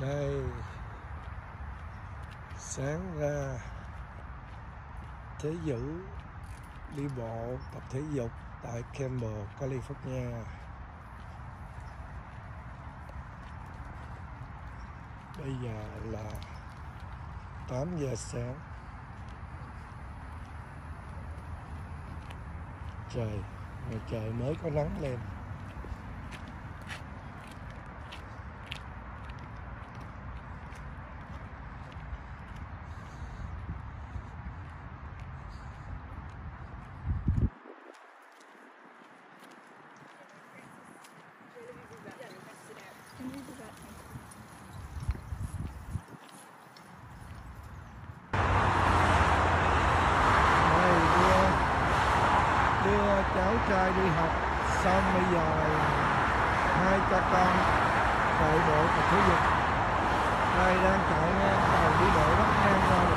Đây, sáng ra thế dữ đi bộ tập thể dục tại Campbell, California. Bây giờ là 8 giờ sáng. Trời mới có nắng lên. Cháu trai đi học xong, bây giờ hai cha con chạy bộ tập thể dục. Đây đang chạy ngang cầu đi bộ bắt ngang qua